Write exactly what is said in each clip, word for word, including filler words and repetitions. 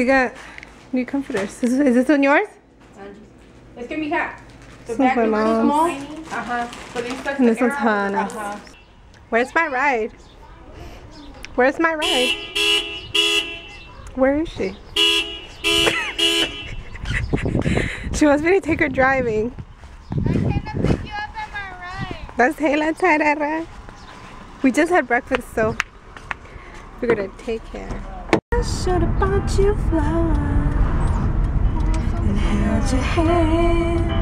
They got new comforters. Is, is this on yours? Es que mija, the back is small. Uh-huh. So they stuck the this one's hot. Uh-huh. Where's my ride? Where's my ride? Where is she? She wants me to take her driving. I came to pick you up at my ride. That's Hela Chadara. We just had breakfast, so we're gonna take care. I should have bought you flowers and held your hand.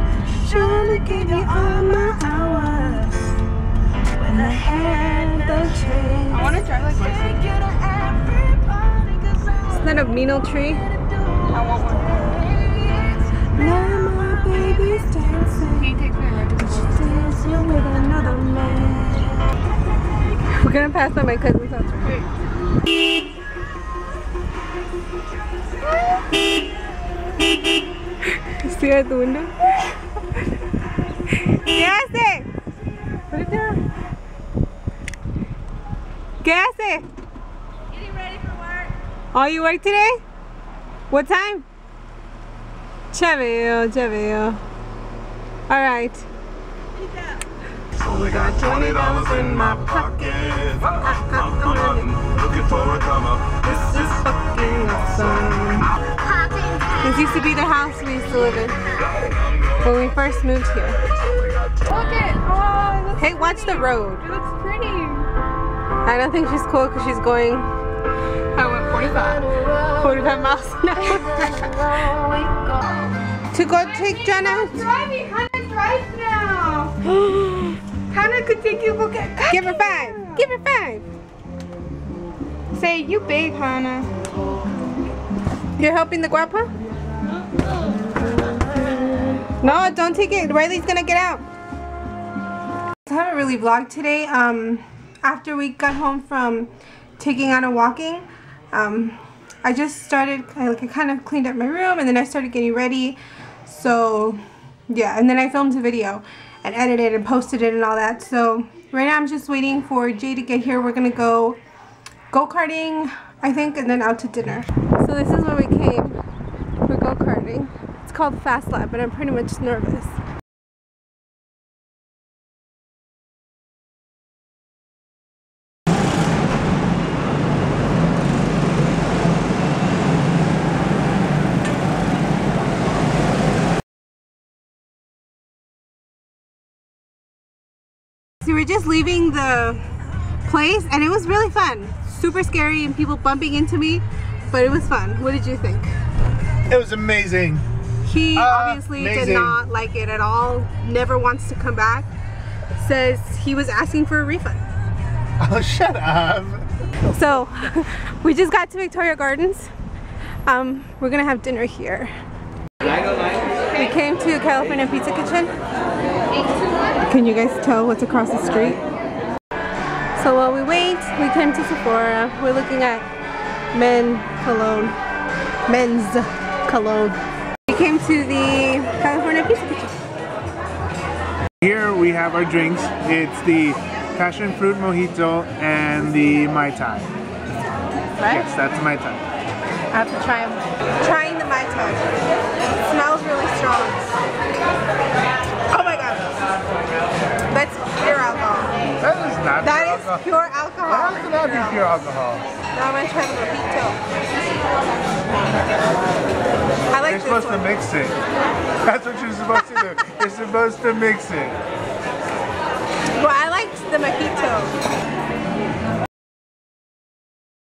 Should have gave you all my hours when I had the chance. I want to drive like this. Isn't that a meanal tree? I want one. Now my baby's dancing. He takes me right. She's dancing with another man. We're gonna pass by my cousin's house. Right. See her at the window? ¿Qué hace? Put it down. ¿Qué hace? Getting ready for work. Oh, you work today? What time? Chaveo, Chaveo. Alright. Only got twenty dollars in my pocket. I'm hunting, looking for a come up. This is fucking awesome. This used to be the house we used to live in when we first moved here. Look it! Oh, it looks hey, pretty. Watch the road. It looks pretty. I don't think she's cool because she's going. I went forty-five. forty-five miles an hour. To go take John out. Driving. Hannah drives now. Hannah could take you. Give her five. Give her five. Say you big, Hannah. You're helping the guapa? No, don't take it. Riley's gonna get out. I haven't really vlogged today. Um, after we got home from taking out and walking, um, I just started. I, like I kind of cleaned up my room, and then I started getting ready. So, yeah, and then I filmed a video and edited and posted it and all that. So right now I'm just waiting for Jay to get here. We're gonna go go-karting, I think, and then out to dinner. So this is where we came for go-karting. It's called Fast Lab, but I'm pretty much nervous. We were just leaving the place and it was really fun. Super scary and people bumping into me, but it was fun. What did you think? It was amazing. He uh, obviously amazing. Did not like it at all. Never wants to come back. Says he was asking for a refund. Oh, shut up. So we just got to Victoria Gardens. Um, we're gonna have dinner here. We came to California Pizza Kitchen. Can you guys tell what's across the street? So while we wait, we came to Sephora. We're looking at men cologne. Men's cologne. We came to the California Pizza Kitchen. Here we have our drinks. It's the passion fruit mojito and the Mai Tai. Right? Yes, that's Mai Tai. I have to try them. Trying the Mai Tai. It smells really strong. That's pure alcohol. That is not that pure alcohol. That is pure alcohol. How can that be pure alcohol? Now I'm going to try the mojito. I like You're this supposed one. to mix it. That's what you're supposed to do. You're supposed to mix it. Well, I liked the mojito.